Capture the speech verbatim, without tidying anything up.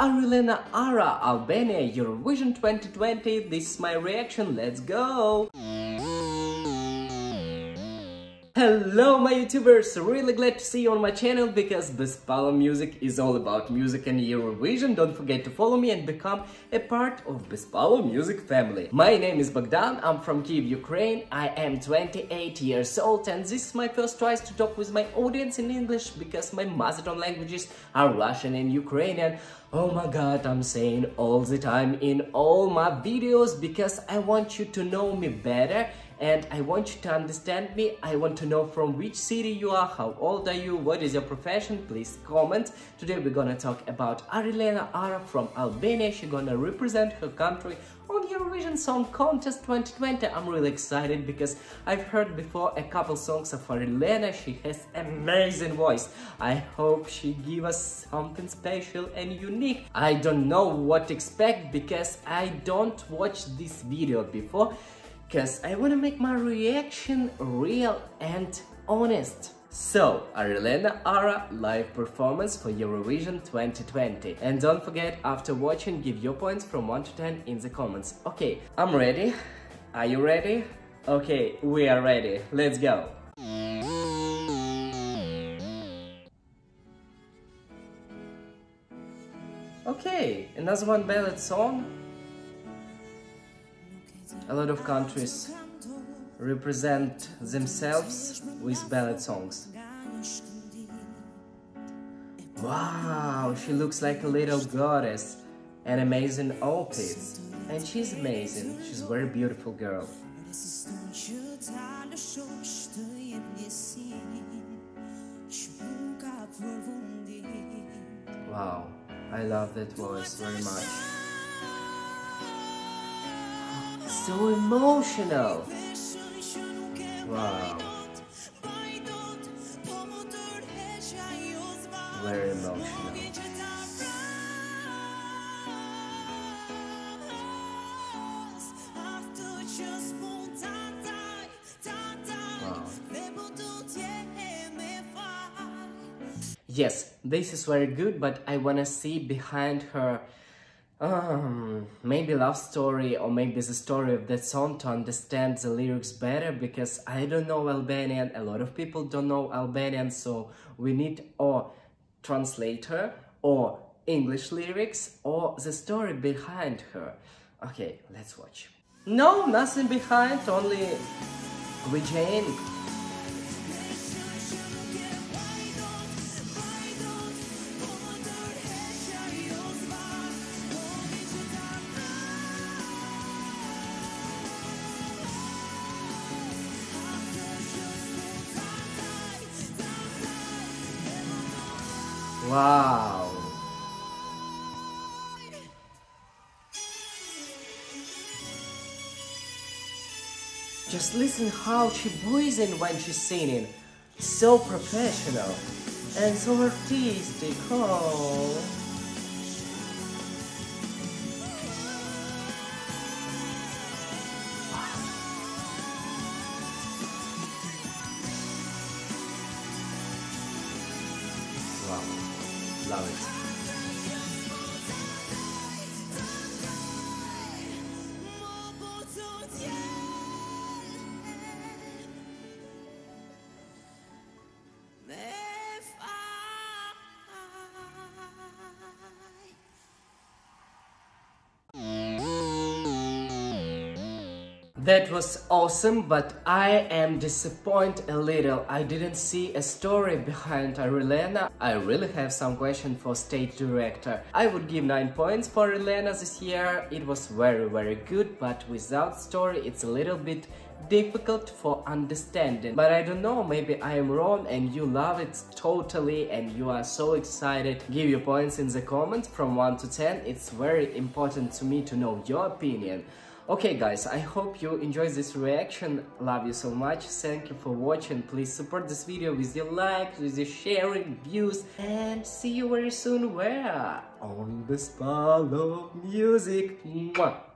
Arilena Ara, Albania, Eurovision twenty twenty, this is my reaction, let's go! Hello my YouTubers, really glad to see you on my channel because BespaLOV Music is all about music and Eurovision. Don't forget to follow me and become a part of BespaLOV Music family. My name is Bogdan, I'm from Kyiv, Ukraine, I am twenty-eight years old and this is my first try to talk with my audience in English because my mother tongue languages are Russian and Ukrainian. Oh my god, I'm saying all the time in all my videos because I want you to know me better and I want you to understand me. I want to know from which city you are, how old are you, what is your profession, please comment. Today we're gonna talk about Arilena Ara from Albania. She's gonna represent her country on Eurovision Song Contest twenty twenty. I'm really excited because I've heard before a couple songs of Arilena. She has amazing voice. I hope she give us something special and unique. I don't know what to expect because I don't watch this video before, because I want to make my reaction real and honest. So, Arilena Ara live performance for Eurovision twenty twenty. And don't forget, after watching, give your points from one to ten in the comments. Okay, I'm ready. Are you ready? Okay, we are ready. Let's go. Okay, another one ballad song. A lot of countries represent themselves with ballad songs. Wow, she looks like a little goddess, an amazing outfit, and she's amazing, she's a very beautiful girl. Wow, I love that voice very much. So emotional! Wow! Very emotional. Wow. Yes, this is very good, but I wanna see behind her Um, maybe love story, or maybe the story of that song, to understand the lyrics better, because I don't know Albanian, a lot of people don't know Albanian, so we need or translator, or English lyrics, or the story behind her. Okay, let's watch. No, nothing behind, only Regine. Wow! Just listen how she breathing when she's singing. So professional and so artistic. Oh! Wow! Wow. Love it. That was awesome, but I am disappointed a little. I didn't see a story behind Arilena. I really have some question for stage director. I would give nine points for Arilena this year. It was very, very good, but without story it's a little bit difficult for understanding. But I don't know, maybe I am wrong and you love it totally and you are so excited. Give your points in the comments from one to ten. It's very important to me to know your opinion. Okay guys, I hope you enjoyed this reaction, love you so much, thank you for watching, please support this video with your likes, with your sharing, views, and see you very soon where? On BespaLOV Music! Mwah!